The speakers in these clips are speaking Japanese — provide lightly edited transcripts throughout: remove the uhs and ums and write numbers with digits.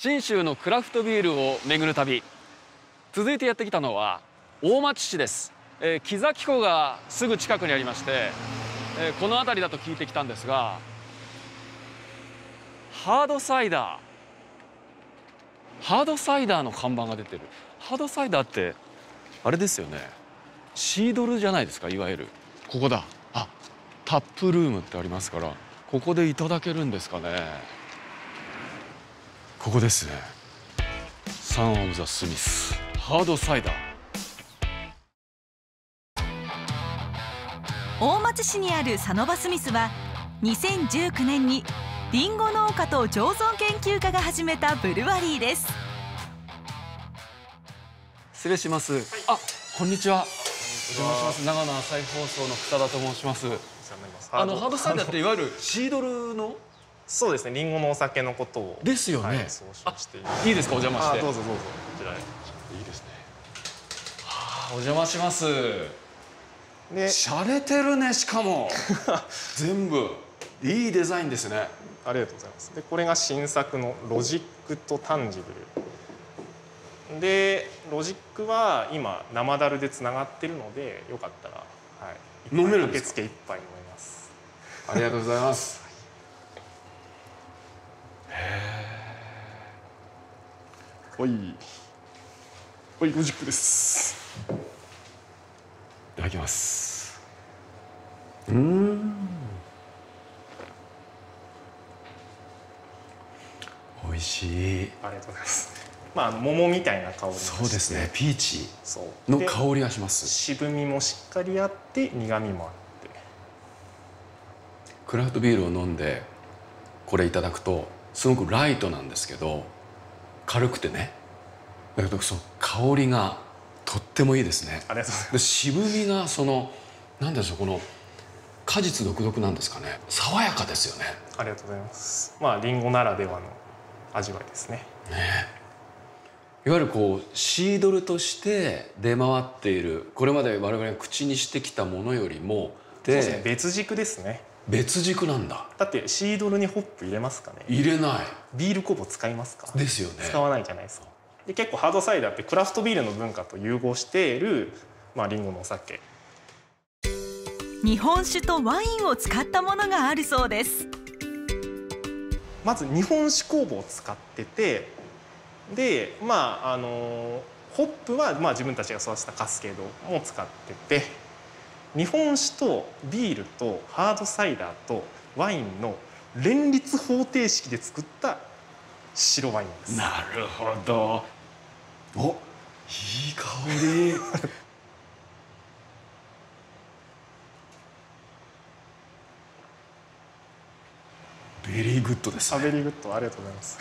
信州のクラフトビールを巡る旅、続いてやってきたのは大町市です。木崎湖がすぐ近くにありまして、この辺りだと聞いてきたんですが、ハードサイダーの看板が出てる。ハードサイダーってあれですよね、シードルじゃないですか、いわゆる。ここだ。あ、タップルームってありますから、ここでいただけるんですかね。ここですね。サン・オブ・ザ・スミス、ハードサイダー。大町市にあるサノバスミスは2019年にリンゴ農家と醸造研究家が始めたブルワリーです。失礼します。はい、あ、こんにちは。お邪魔します。長野朝日放送の草田と申します。ハードサイダーっていわゆるシードルの。そうですね、リンゴのお酒のことをですよね、はい、総称しています。いいですか、お邪魔して。どうぞどうぞ、こちらへ。いいですね。はあ、お邪魔します。ね、洒落てるね、しかも全部いいデザインですね。ありがとうございます。で、これが新作のロジックとタンジブルで、ロジックは今生ダルでつながってるので、よかったら、はい、飲めるんですか。受付一杯飲めます。ありがとうございます。おい、おい、ロジックです。いただきます。美味しい。ありがとうございます。まあ、桃みたいな香り。そうですね、ピーチの香りがします。渋みもしっかりあって、苦みもあって。クラフトビールを飲んで、これいただくと、すごくライトなんですけど。軽くてね、だけどその香りがとってもいいですね。ありがとうございます。で、渋みがそのなんでしょう、この果実独特なんですかね。爽やかですよね。ありがとうございます。まあリンゴならではの味わいですね。ね。いわゆるこうシードルとして出回っている、これまで我々が口にしてきたものよりも、そうですね、別軸ですね。別軸なんだ。だってシードルにホップ入れますかね。入れない。ビール酵母使いますか。ですよね。使わないじゃないですか。で、結構ハードサイダーってクラフトビールの文化と融合している、まあリンゴのお酒。日本酒とワインを使ったものがあるそうです。まず日本酒酵母を使ってて、で、まあホップはまあ自分たちが育てたカスケードも使ってて。日本酒とビールとハードサイダーとワインの連立方程式で作った白ワインです。なるほど。お、いい香り。ベリーグッドですね。ベリーグッド、ありがとうございます。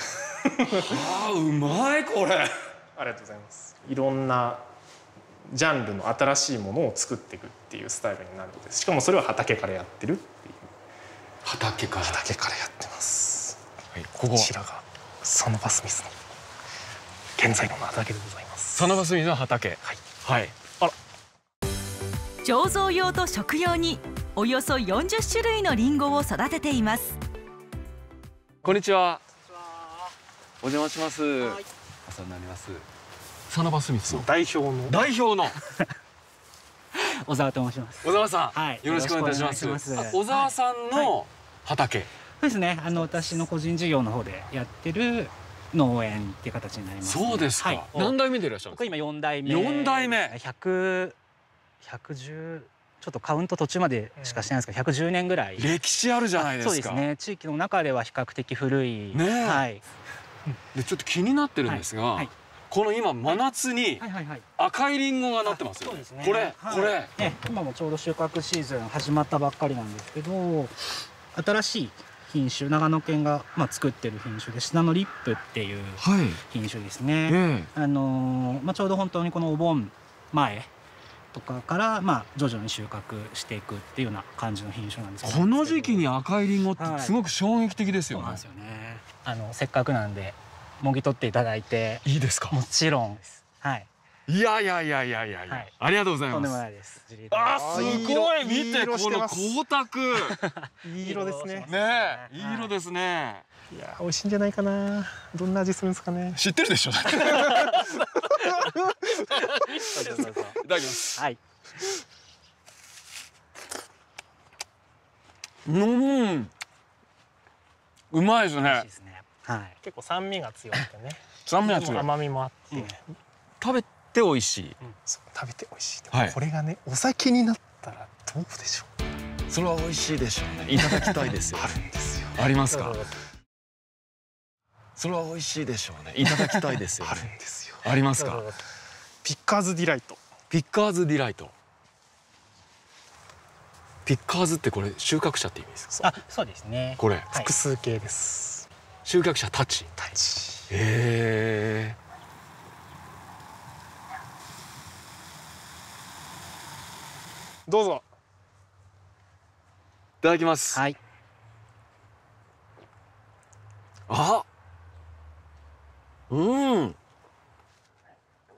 ああ、うまいこれ。ありがとうございます。いろんなジャンルの新しいものを作っていくっていうスタイルになるのです。しかもそれは畑からやってるっていう。畑からやってます。はい、こちらがサノバスミスの現在の畑でございます。サノバスミスの畑。はい。はい。あら。醸造用と食用におよそ40種類のリンゴを育てています。こんにちは。お邪魔します。はい、お世話になります。サノバスミスの代表の小沢と申します。小沢さん、はい、よろしくお願いします。小沢さんの畑。そうですね。私の個人事業の方でやってる農園っていう形になります。そうですか。何代目でいらっしゃるんですか。僕今4代目。4代目。110ちょっとカウント途中までしかしてないんですけど、110年ぐらい。歴史あるじゃないですか。そうですね。地域の中では比較的古い。ね。はい。でちょっと気になってるんですが。この今真夏に赤いリンゴがなってますよ。これこれ。今もちょうど収穫シーズン始まったばっかりなんですけど、新しい品種、長野県がまあ作ってる品種でシナノリップっていう品種ですね。まあちょうど本当にこのお盆前とかからまあ徐々に収穫していくっていうような感じの品種なんですけど。この時期に赤いリンゴってすごく衝撃的ですよね。そうなんですよね。せっかくなんで。もぎ取っていただいていいですか。もちろんです。はい。いやいやいやいやいや、はい、ありがとうございます。とんでもないです。あー、すごい、見て、この光沢。いい色ですね。ね、いい色ですね。いや、美味しいんじゃないかな。どんな味するんですかね。知ってるでしょ。いただきます。はい。うん。うまいですね。はい。結構酸味が強くてね。酸味が強い。甘みもあって。食べて美味しい。食べて美味しい。これがね、お酒になったらどうでしょう。それは美味しいでしょうね。いただきたいですよ。あるんですよ。ありますか。それは美味しいでしょうね。いただきたいですよ。あるんですよ。ありますか。ピッカーズディライト。ピッカーズディライト。ピッカーズってこれ収穫者って意味ですか。あ、そうですね。これ複数形です。収穫者たち。たち。へえ。どうぞ。いただきます。はい。あ。うん。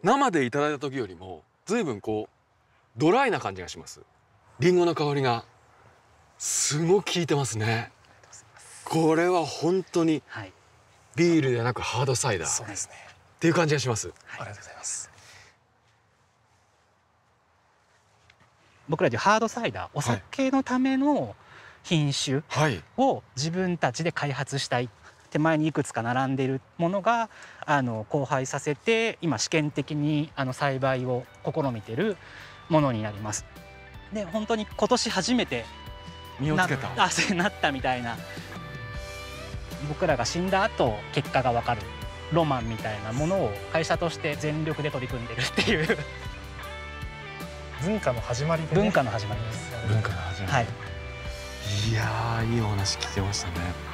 生でいただいた時よりも、ずいぶんこう。ドライな感じがします。リンゴの香りが。すごく効いてますね。これは本当に。はい。ビールではなくハードサイダー。そうですね。っていう感じがします。はい、ありがとうございます。僕らでハードサイダー、お酒のための品種を自分たちで開発したい。手前にいくつか並んでいるものが交配させて、今試験的に栽培を試みているものになります。で、本当に今年初めて実をつけた、なったみたいな。僕らが死んだ後、結果が分かるロマンみたいなものを会社として全力で取り組んでるっていう。文化の始まりです。文化の始まりです。はい。いやー、いいお話聞けましたね。